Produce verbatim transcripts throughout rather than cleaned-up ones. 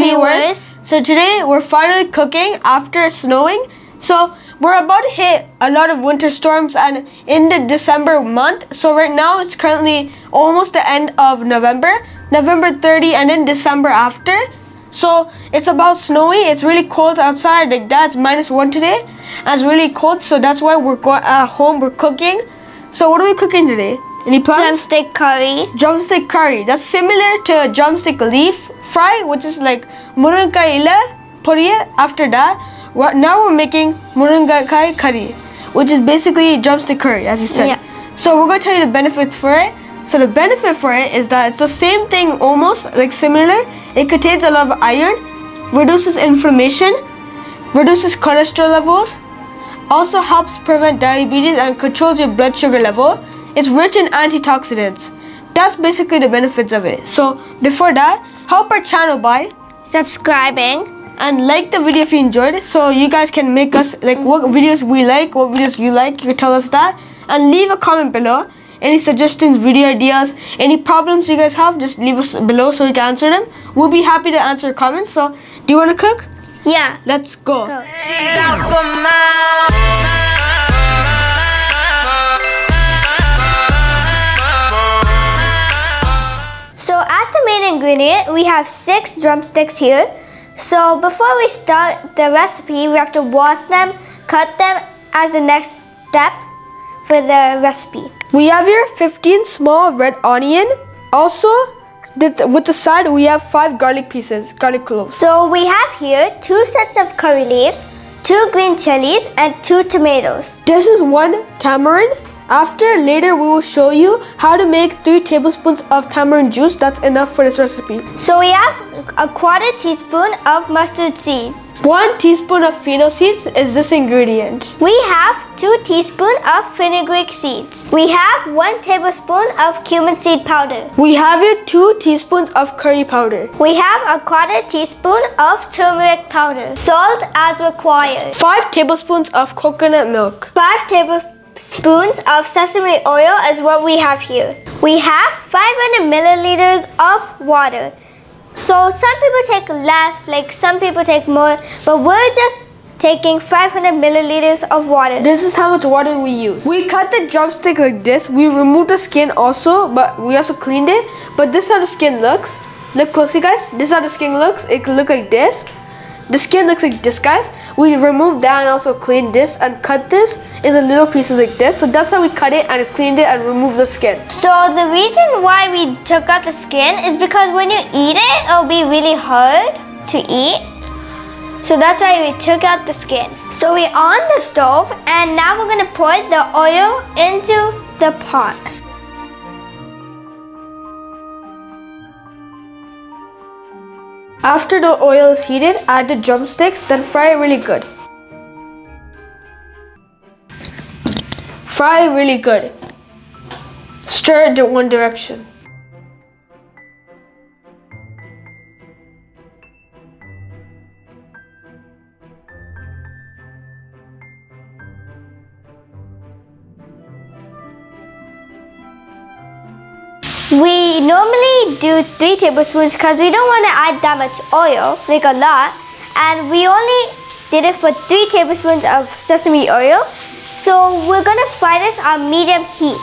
viewers. viewers. So today we're finally cooking after snowing. So we're about to hit a lot of winter storms and in the December month. So right now it's currently almost the end of November, November thirtieth, and then December after. So it's about snowy. It's really cold outside. Like that's minus one today. And it's really cold. So that's why we're going at home. We're cooking. So what are we cooking today? Any plans? Drumstick curry. Drumstick curry. That's similar to drumstick leaf fry, which is like muringai ile poriye. After that, we're, now we're making muringai curry, which is basically drumstick curry, as you said. Yeah. So we're gonna tell you the benefits for it. So the benefit for it is that it's the same thing, almost like similar. It contains a lot of iron, reduces inflammation, reduces cholesterol levels, also helps prevent diabetes and controls your blood sugar level. It's rich in antioxidants. That's basically the benefits of it. So before that, help our channel by subscribing and like the video if you enjoyed it. So you guys can make us like what videos we like, what videos you like. You can tell us that and leave a comment below. Any suggestions, video ideas, any problems you guys have, just leave us below so we can answer them. We'll be happy to answer comments. So, do you want to cook? Yeah. Let's go. Let's go. She's out for miles. So, as the main ingredient, we have six drumsticks here. So, before we start the recipe, we have to wash them, cut them as the next step for the recipe. We have here fifteen small red onion. Also, with the side, we have five garlic pieces, garlic cloves. So we have here two sets of curry leaves, two green chilies, and two tomatoes. This is one tamarind. After, later we will show you how to make three tablespoons of tamarind juice. That's enough for this recipe. So we have a quarter teaspoon of mustard seeds. One teaspoon of fennel seeds is this ingredient. We have two teaspoons of fenugreek seeds. We have one tablespoon of cumin seed powder. We have here two teaspoons of curry powder. We have a quarter teaspoon of turmeric powder. Salt as required. Five tablespoons of coconut milk. Five tablespoons of sesame oil is what we have here. We have five hundred milliliters of water. So some people take less, like some people take more, but we're just taking five hundred milliliters of water. This is how much water we use. We cut the drumstick like this. We removed the skin also, but we also cleaned it. But this is how the skin looks. Look closely, guys. This is how the skin looks. It looks like this. The skin looks like this, guys. We removed that and also cleaned this and cut this into little pieces like this. So that's how we cut it and cleaned it and removed the skin. So the reason why we took out the skin is because when you eat it, it'll be really hard to eat. So that's why we took out the skin. So we're on the stove and now we're gonna pour the oil into the pot. After the oil is heated, add the drumsticks, then fry it really good. Fry it really good. Stir it in one direction. We normally do three tablespoons because we don't want to add that much oil, like a lot. And we only did it for three tablespoons of sesame oil. So we're going to fry this on medium heat.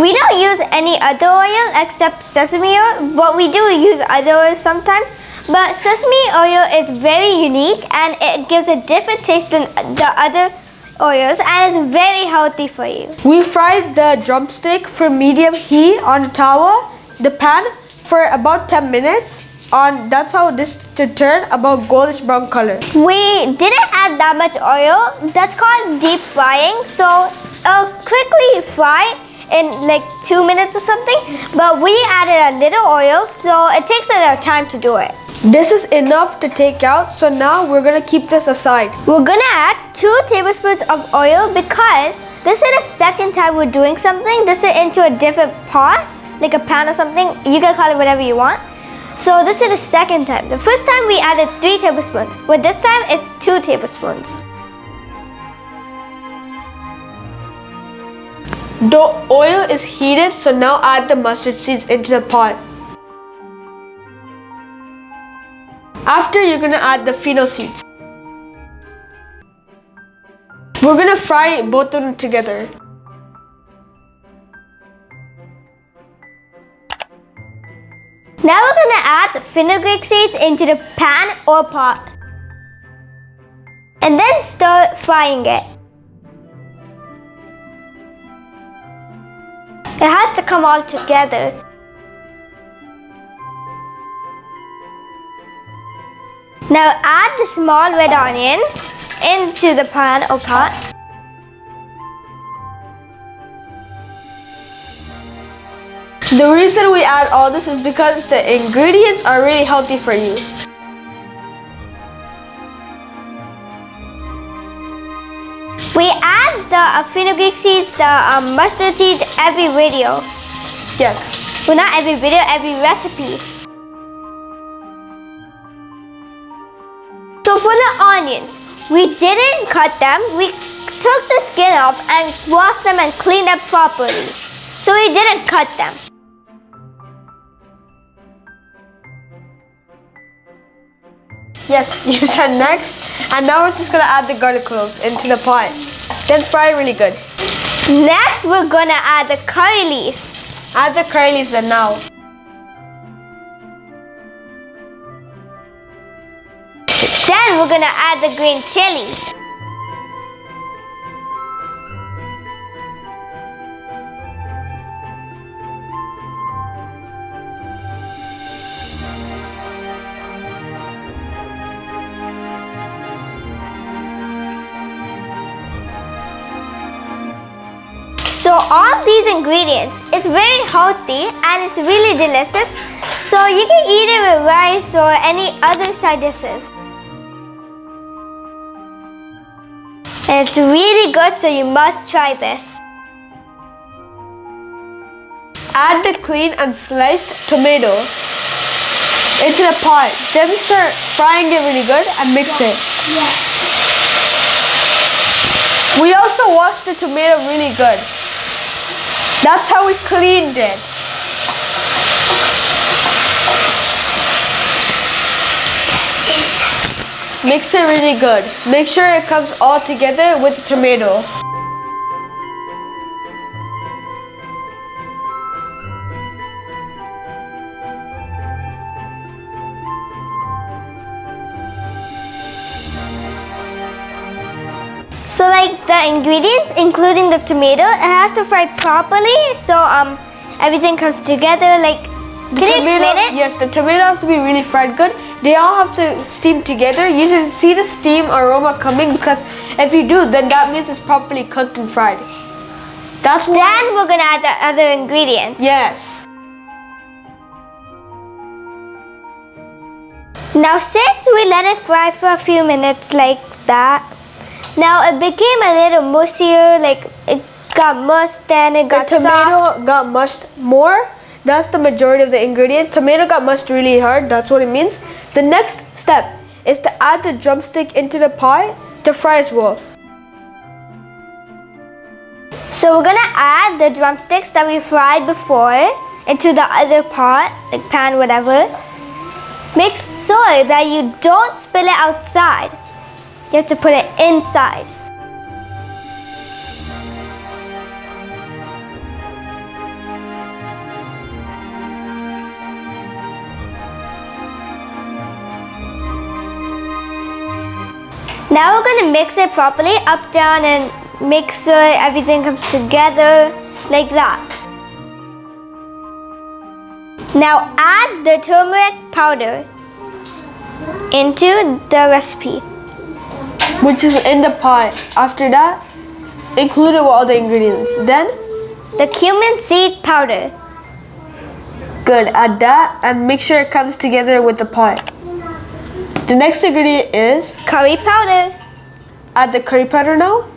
We don't use any other oil except sesame oil, but we do use other oils sometimes. But sesame oil is very unique and it gives a different taste than the other oils and it's very healthy for you. We fried the drumstick for medium heat on the towel, the pan, for about ten minutes. On, that's how this to turn about goldish brown color. We didn't add that much oil. That's called deep frying. So it'll quickly fry in like two minutes or something, but we added a little oil, so it takes a little time to do it. This is enough to take out, so now we're gonna keep this aside. We're gonna add two tablespoons of oil because this is the second time we're doing something. This is into a different pot, like a pan or something. You can call it whatever you want. So this is the second time. The first time we added three tablespoons, but this time it's two tablespoons. The oil is heated, so now add the mustard seeds into the pot. After, you're gonna add the fennel seeds. We're gonna fry both of them together. Now we're gonna add the fenugreek seeds into the pan or pot. And then start frying it. It has to come all together. Now add the small red onions into the pan or pot. The reason we add all this is because the ingredients are really healthy for you. We add the uh, fenugreek seeds, the um, mustard seeds every video. Yes. Well, not every video, every recipe. So for the onions, we didn't cut them. We took the skin off and washed them and cleaned them properly. So we didn't cut them. Yes, you said next. And now we're just gonna add the garlic cloves into the pot. Then fry really good. Next, we're gonna add the curry leaves. Add the curry leaves and now. Then we're gonna add the green chili. So all these ingredients, it's very healthy and it's really delicious. So you can eat it with rice or any other side dishes. And it's really good, so you must try this. Add the clean and sliced tomato into the pot. Then start frying it really good and mix it. Yes. We also washed the tomato really good. That's how we cleaned it. Mix it really good. Make sure it comes all together with the tomato. So like the ingredients, including the tomato, it has to fry properly so um everything comes together. Like, can you explain it? Yes, the tomato has to be really fried good. They all have to steam together. You should see the steam aroma coming, because if you do, then that means it's properly cooked and fried. That's why. Then we're gonna add the other ingredients. Yes. Now since we let it fry for a few minutes like that, now it became a little mussier, like it got mushed and it got soft. The tomato got mushed more. That's the majority of the ingredient. Tomato got mushed really hard, that's what it means. The next step is to add the drumstick into the pot to fry as well. So we're gonna add the drumsticks that we fried before into the other pot, like pan, whatever. Make sure that you don't spill it outside. You have to put it inside. Now we're gonna mix it properly, up, down, and make sure everything comes together, like that. Now add the turmeric powder into the recipe, which is in the pot. After that, include all the ingredients. Then, the cumin seed powder. Good, add that and make sure it comes together with the pot. The next ingredient is curry powder. Add the curry powder now.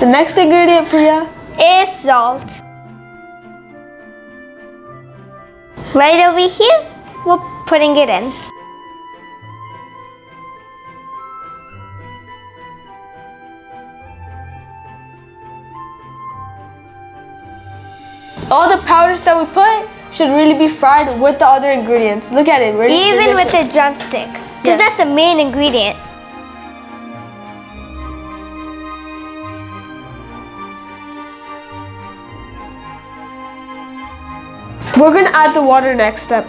The next ingredient, Priya, is salt. Right over here, we're putting it in. All the powders that we put should really be fried with the other ingredients. Look at it. Really Even delicious. With the drumstick, because yes. that's the main ingredient. We're going to add the water next step.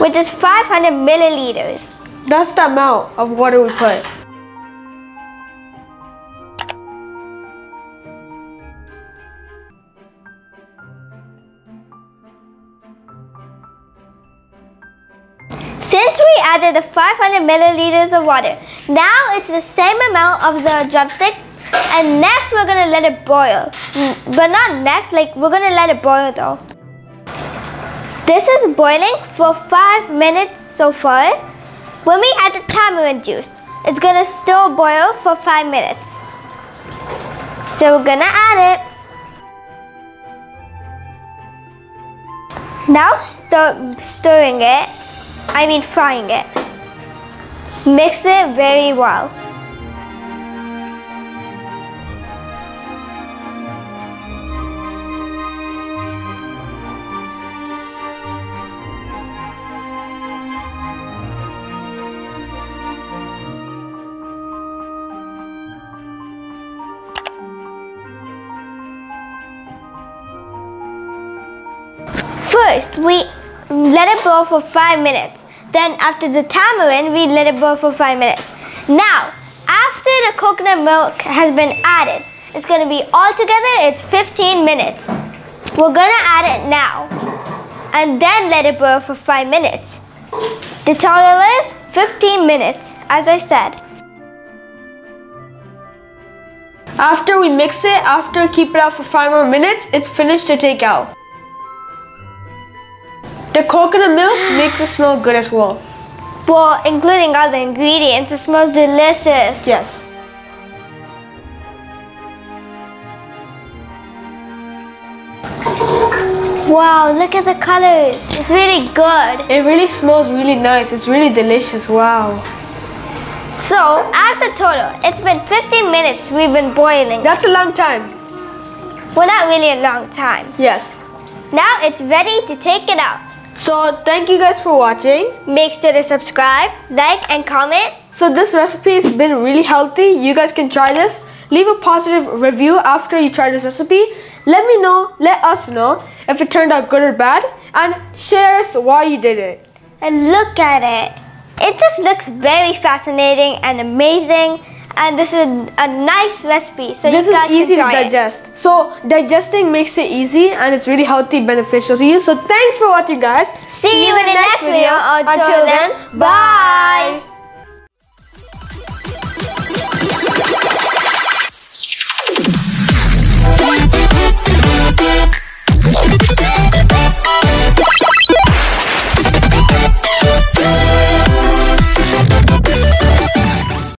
Which is five hundred milliliters. That's the amount of water we put. Since we added the five hundred milliliters of water, now it's the same amount of the drumstick. And next we're going to let it boil. But not next, like we're going to let it boil though. This is boiling for five minutes so far. When we add the tamarind juice, it's going to still boil for five minutes. So we're going to add it. Now stir, stirring it, I mean frying it. Mix it very well. First, we let it boil for five minutes. Then after the tamarind, we let it boil for five minutes. Now, after the coconut milk has been added, it's going to be all together, it's fifteen minutes. We're going to add it now. And then let it boil for five minutes. The total is fifteen minutes, as I said. After we mix it, after keep it out for five more minutes, it's finished to take out. The coconut milk makes it smell good as well. Well, including all the ingredients, it smells delicious. Yes. Wow, look at the colors. It's really good. It really smells really nice. It's really delicious. Wow. So, as the total, it's been fifteen minutes we've been boiling. That's a long time. Well, not really a long time. Yes. Now it's ready to take it out. So thank you guys for watching. Make sure to subscribe, like, and comment. So this recipe has been really healthy. You guys can try this. Leave a positive review after you try this recipe. Let me know, let us know if it turned out good or bad. And share us why you did it. And look at it. It just looks very fascinating and amazing. And this is a nice recipe, so this you guys can This is easy to digest. It. So digesting makes it easy and it's really healthy, beneficial to you. So thanks for watching, guys. See, See you in the next video. video. Until, Until then, then bye. bye.